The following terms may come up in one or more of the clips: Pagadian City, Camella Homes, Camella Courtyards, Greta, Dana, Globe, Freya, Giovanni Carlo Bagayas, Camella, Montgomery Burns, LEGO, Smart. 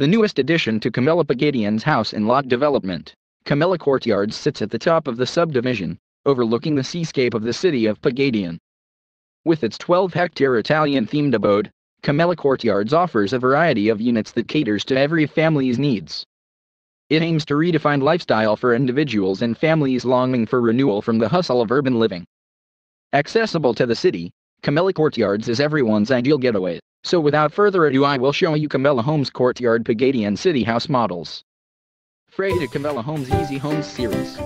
the newest addition to Camella Pagadian's house and lot development. Camella Courtyards sits at the top of the subdivision, overlooking the seascape of the city of Pagadian. With its 12-hectare Italian-themed abode, Camella Courtyards offers a variety of units that caters to every family's needs. It aims to redefine lifestyle for individuals and families longing for renewal from the hustle of urban living. Accessible to the city, Camella Courtyards is everyone's ideal getaway, so without further ado I will show you Camella Homes Courtyard Pagadian City House Models. Freya Camella Homes Easy Homes Series.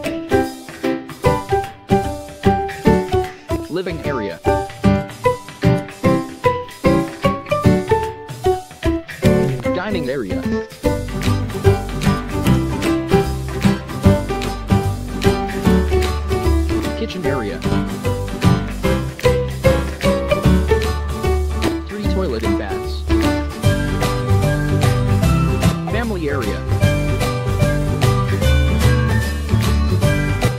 Living Area. Dining Area. Kitchen Area. 3 toilet and baths. Family Area.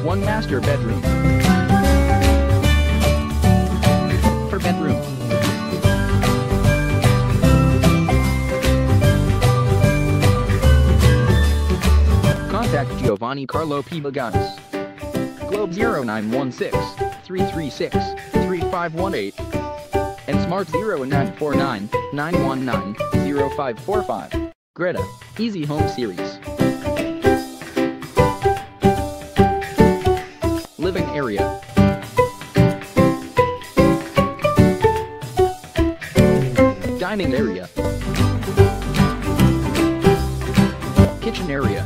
1 master bedroom. Per bedroom. Contact Giovanni Carlo Bagayas. Globe 0916-336-3518 and Smart 0949-919-0545. Greta, Easy Home Series. Living Area. Dining Area. Kitchen Area.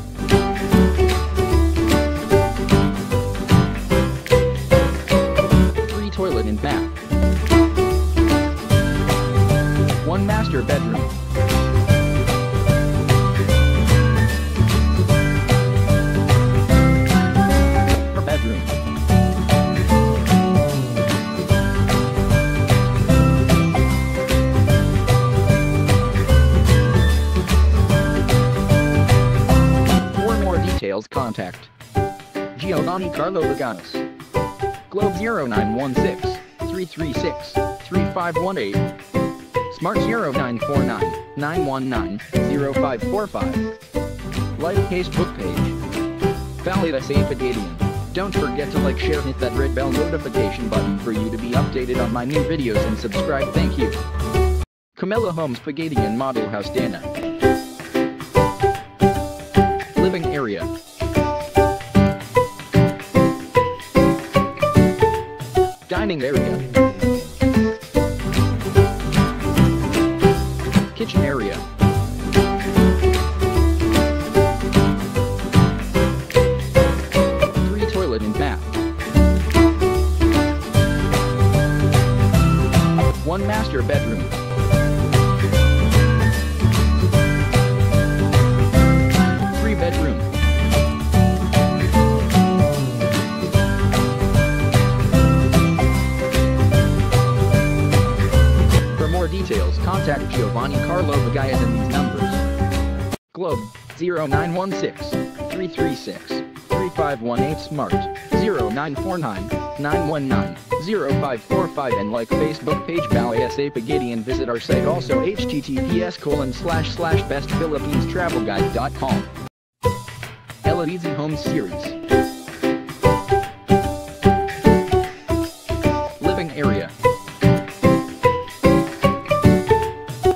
Toilet and bath. 1 master bedroom. Per bedroom. For more details, contact Giovanni Carlo Bagayas. Globe 0916-336-3518. Smart 0949-919-0545. Like Facebook page. Valida Say Pagadian. Don't forget to like, share, hit that red bell notification button for you to be updated on my new videos and subscribe. Thank you. Camella Homes Pagadian Model House Dana. Living Area. Dining Area. Kitchen Area. Three toilet and bath. 1 master bedroom. Contact Giovanni Carlo Bagayas in these numbers. Globe 0916-336-3518, Smart 0949-919-0545, and like Facebook page Valida Say Pagadian. Visit our site also https://bestphilippines.travelguide.com. Camella Easy Home Series. Living Area.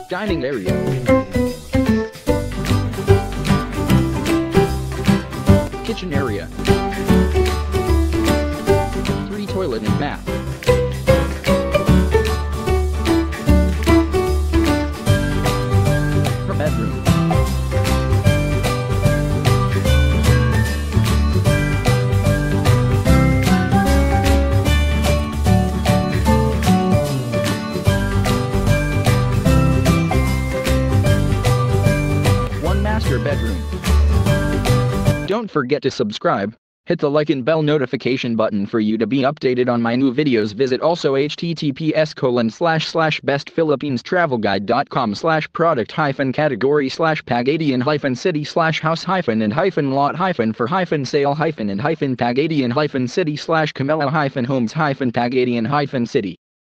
Dining Area. Kitchen Area. 3 toilet and bath. Per bedroom. Don't forget to subscribe, hit the like and bell notification button for you to be updated on my new videos. Visit also https://bestphilippines.travelguide.com/product-category/pagadian-city/house-and-lot-for-sale-and-city/camella-homes-pagadian-city.